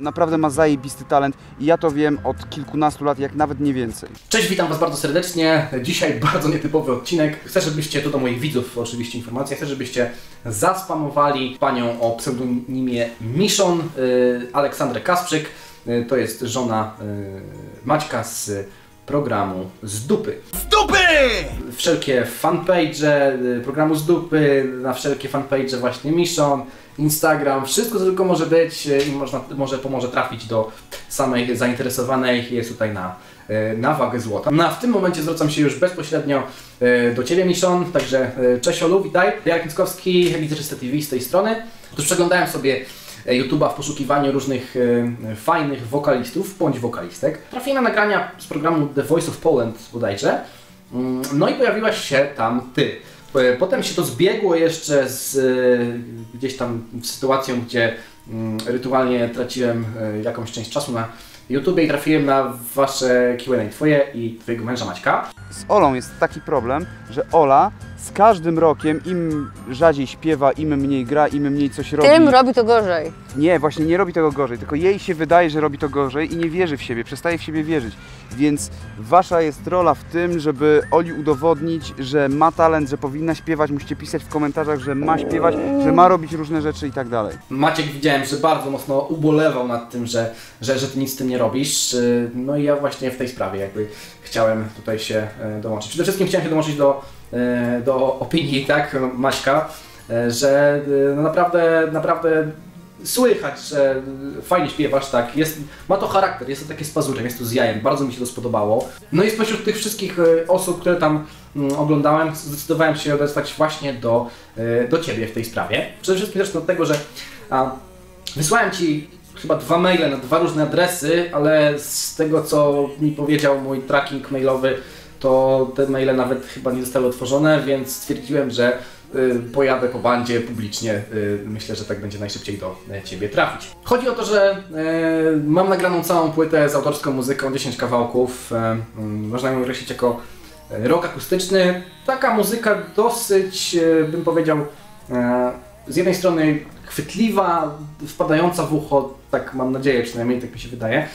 Naprawdę ma zajebisty talent i ja to wiem od kilkunastu lat, jak nawet nie więcej. Cześć, witam Was bardzo serdecznie. Dzisiaj bardzo nietypowy odcinek. Chcę, żebyście, to do moich widzów oczywiście informacja, chcę, żebyście zaspamowali panią o pseudonimie MISHON, Aleksandrę Kasprzyk. To jest żona Maćka z programu Z dupy. Z dupy! Wszelkie fanpage programu Z dupy, na wszelkie fanpage właśnie MISHON, Instagram, wszystko co tylko może być i pomoże trafić do samej zainteresowanej, jest tutaj na wagę złota. No a w tym momencie zwracam się już bezpośrednio do Ciebie, MISHON, także cześć Olu, witaj. Jarosław Nyckowski, e-gitarzystaTV z tej strony. Otóż przeglądałem sobie YouTube'a w poszukiwaniu różnych fajnych wokalistów bądź wokalistek. Trafiłem na nagrania z programu The Voice of Poland bodajże, no i pojawiłaś się tam Ty. Potem się to zbiegło jeszcze z gdzieś tam sytuacją, gdzie rytualnie traciłem jakąś część czasu na YouTubie i trafiłem na Wasze Q&A, Twoje i Twojego męża Maćka. Z Olą jest taki problem, że Ola z każdym rokiem im rzadziej śpiewa, im mniej gra, im mniej coś robi. Tym robi to gorzej. Nie, właśnie nie robi tego gorzej, tylko jej się wydaje, że robi to gorzej i nie wierzy w siebie, przestaje w siebie wierzyć. Więc Wasza jest rola w tym, żeby Oli udowodnić, że ma talent, że powinna śpiewać, musicie pisać w komentarzach, że ma śpiewać, że ma robić różne rzeczy i tak dalej. Maciek, widziałem, że bardzo mocno ubolewał nad tym, że Ty nic z tym nie robisz. No i ja właśnie w tej sprawie jakby chciałem tutaj się dołączyć. Przede wszystkim chciałem się dołączyć do opinii, tak, Maćka, że no naprawdę słychać, że fajnie śpiewasz, tak, ma to charakter, jest to takie z pazurem, jest to z jajem, bardzo mi się to spodobało. No i spośród tych wszystkich osób, które tam oglądałem, zdecydowałem się odezwać właśnie do Ciebie w tej sprawie. Przede wszystkim zresztą do tego, że wysłałem Ci chyba 2 maile na 2 różne adresy, ale z tego co mi powiedział mój tracking mailowy, to te maile nawet chyba nie zostały otworzone, więc stwierdziłem, że pojadę po bandzie publicznie. Myślę, że tak będzie najszybciej do Ciebie trafić. Chodzi o to, że mam nagraną całą płytę z autorską muzyką, 10 kawałków. Można ją określić jako rock akustyczny. Taka muzyka dosyć, bym powiedział, z jednej strony chwytliwa, wpadająca w ucho, tak mam nadzieję, przynajmniej tak mi się wydaje,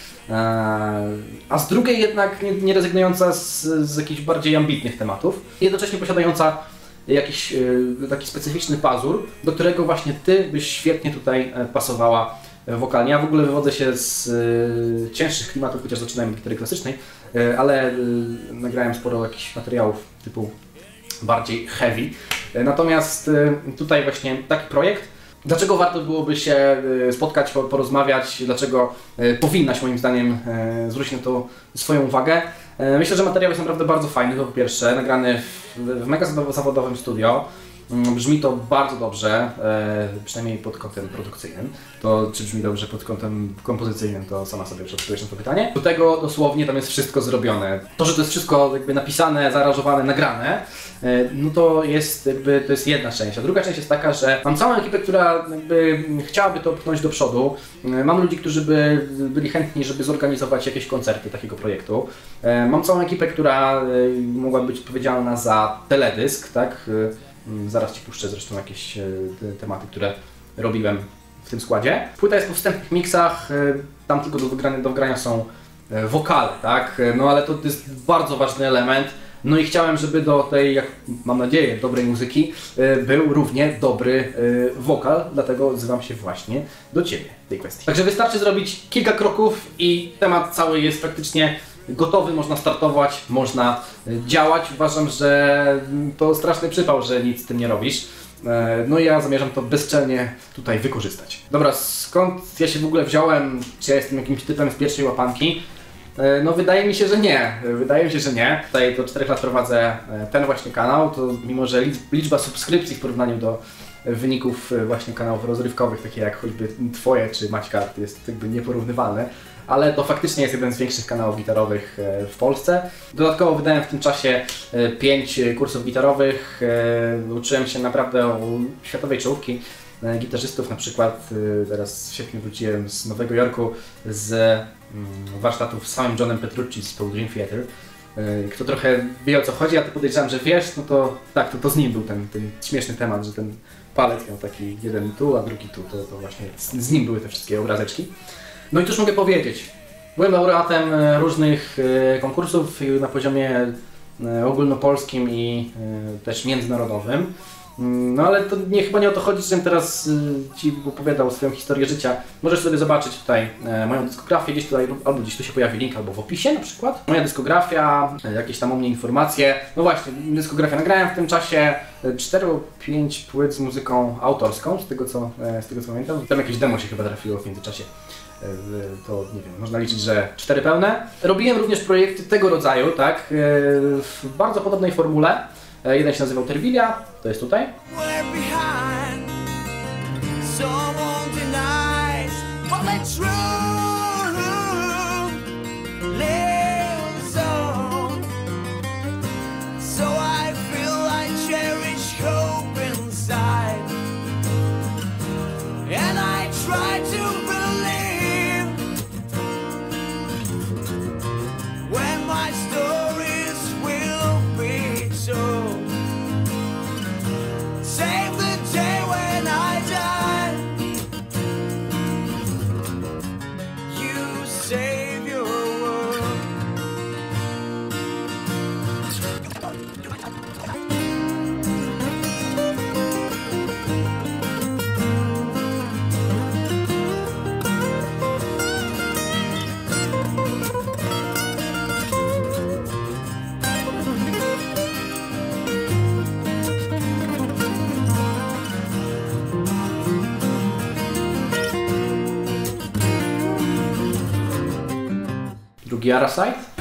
a z drugiej jednak nie rezygnująca z jakichś bardziej ambitnych tematów, jednocześnie posiadająca jakiś taki specyficzny pazur, do którego właśnie Ty byś świetnie tutaj pasowała wokalnie. Ja w ogóle wywodzę się z cięższych klimatów, chociaż zaczynałem od gitary klasycznej, ale nagrałem sporo jakichś materiałów typu bardziej heavy. Natomiast tutaj właśnie taki projekt. Dlaczego warto byłoby się spotkać, porozmawiać, dlaczego powinnaś moim zdaniem zwrócić na to swoją uwagę? Myślę, że materiał jest naprawdę bardzo fajny, to po pierwsze, nagrany w mega zawodowym studio. Brzmi to bardzo dobrze, przynajmniej pod kątem produkcyjnym. To czy brzmi dobrze pod kątem kompozycyjnym, to sama sobie odpowiesz na to pytanie. Do tego dosłownie tam jest wszystko zrobione. To, że to jest wszystko jakby napisane, zaaranżowane, nagrane, no to jest jakby, to jest jedna część. A druga część jest taka, że mam całą ekipę, która jakby chciałaby to pchnąć do przodu. Mam ludzi, którzy byli chętni, żeby zorganizować jakieś koncerty takiego projektu. Mam całą ekipę, która mogłaby być odpowiedzialna za teledysk, tak? Zaraz Ci puszczę zresztą jakieś tematy, które robiłem w tym składzie. Płyta jest po wstępnych miksach, tam tylko do wgrania są wokale, tak? No ale to jest bardzo ważny element. No i chciałem, żeby do tej, jak mam nadzieję, dobrej muzyki był równie dobry wokal, dlatego odzywam się właśnie do Ciebie w tej kwestii. Także wystarczy zrobić kilka kroków i temat cały jest praktycznie gotowy, można startować, można działać. Uważam, że to straszny przypał, że nic z tym nie robisz. No i ja zamierzam to bezczelnie tutaj wykorzystać. Dobra, skąd ja się w ogóle wziąłem? Czy ja jestem jakimś typem z pierwszej łapanki? No wydaje mi się, że nie. Wydaje mi się, że nie. Tutaj do 4 lat prowadzę ten właśnie kanał, to mimo że liczba subskrypcji w porównaniu do wyników właśnie kanałów rozrywkowych, takie jak choćby Twoje czy Maćka, jest jakby nieporównywalne. Ale to faktycznie jest jeden z większych kanałów gitarowych w Polsce. Dodatkowo wydałem w tym czasie 5 kursów gitarowych. Uczyłem się naprawdę o światowej czołówki gitarzystów. Na przykład teraz w sierpniu wróciłem z Nowego Jorku z warsztatów z samym Johnem Petrucci z Dream Theater. Kto trochę wie o co chodzi, a Ty podejrzewam, że wiesz, no to tak, to z nim był ten śmieszny temat, że ten palet miał taki jeden tu, a drugi tu. To właśnie z nim były te wszystkie obrazeczki. No i cóż mogę powiedzieć? Byłem laureatem różnych konkursów na poziomie ogólnopolskim i też międzynarodowym. No ale to nie, chyba nie o to chodzi, żebym teraz Ci opowiadał swoją historię życia. Możesz sobie zobaczyć tutaj moją dyskografię, gdzieś tutaj, albo gdzieś tu się pojawi link, albo w opisie na przykład. Moja dyskografia, jakieś tam o mnie informacje. No właśnie, dyskografię nagrałem w tym czasie 4-5 płyt z muzyką autorską, z tego co pamiętam. Tam jakieś demo się chyba trafiło w międzyczasie. To nie wiem, można liczyć, że 4 pełne. Robiłem również projekty tego rodzaju, tak, w bardzo podobnej formule. Jeden się nazywał Terwilia, to jest tutaj. Jarosław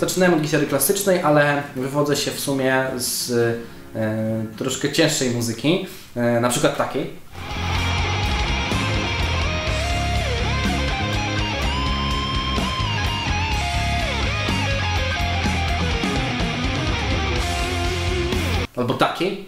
Zaczynałem od gitary klasycznej, ale wywodzę się w sumie z troszkę cięższej muzyki, na przykład takiej. Albo takiej.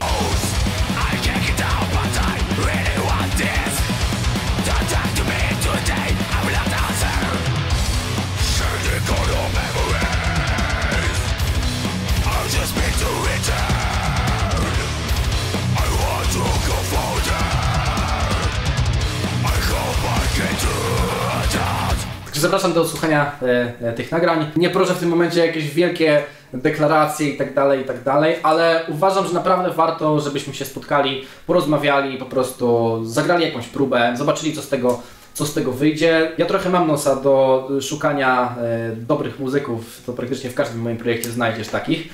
Zapraszam do odsłuchania tych nagrań. Nie proszę w tym momencie jakieś wielkie deklaracje i tak dalej, ale uważam, że naprawdę warto, żebyśmy się spotkali, porozmawiali, po prostu zagrali jakąś próbę, zobaczyli co z tego wyjdzie. Ja trochę mam nosa do szukania dobrych muzyków, to praktycznie w każdym moim projekcie znajdziesz takich.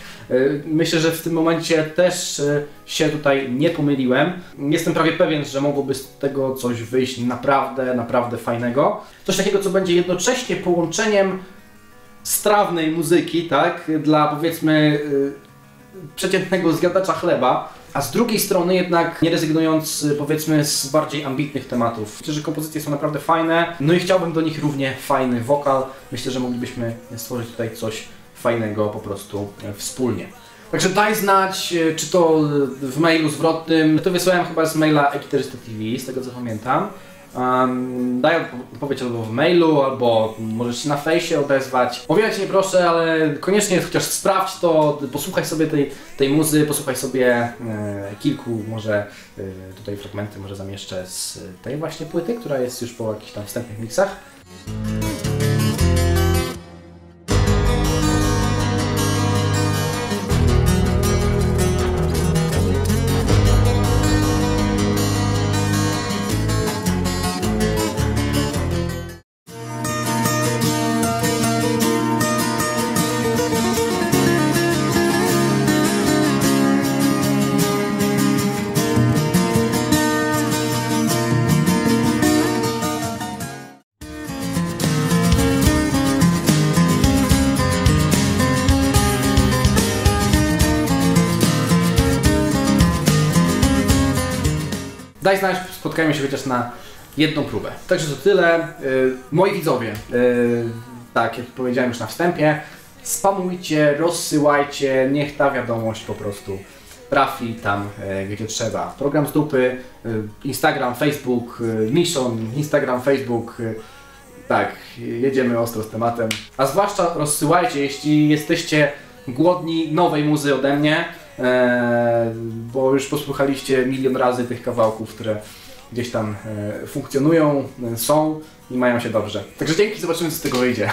Myślę, że w tym momencie też się tutaj nie pomyliłem. Jestem prawie pewien, że mogłoby z tego coś wyjść naprawdę, naprawdę fajnego. Coś takiego, co będzie jednocześnie połączeniem strawnej muzyki, tak, dla powiedzmy przeciętnego zjadacza chleba, a z drugiej strony jednak nie rezygnując, powiedzmy, z bardziej ambitnych tematów. Myślę, że kompozycje są naprawdę fajne, no i chciałbym do nich równie fajny wokal. Myślę, że moglibyśmy stworzyć tutaj coś fajnego po prostu wspólnie. Także daj znać, czy to w mailu zwrotnym, to wysłałem chyba z maila e-gitarzystaTV, z tego co pamiętam. Daj odpowiedź albo w mailu, albo możesz się na fejsie odezwać. Owijać cię nie proszę, ale koniecznie chociaż sprawdź to, posłuchaj sobie tej muzy, posłuchaj sobie kilku może tutaj fragmenty, może zamieszczę z tej właśnie płyty, która jest już po jakichś tam wstępnych miksach. Daj znać, spotkajmy się chociaż na jedną próbę. Także to tyle. Moi widzowie, tak jak powiedziałem już na wstępie, spamujcie, rozsyłajcie, niech ta wiadomość po prostu trafi tam, gdzie trzeba. Program Z Dupy, Instagram, Facebook, Mishon, Instagram, Facebook. Tak, jedziemy ostro z tematem. A zwłaszcza rozsyłajcie, jeśli jesteście głodni nowej muzy ode mnie, bo już posłuchaliście milion razy tych kawałków, które gdzieś tam funkcjonują, są i mają się dobrze. Także dzięki, zobaczymy, co z tego wyjdzie.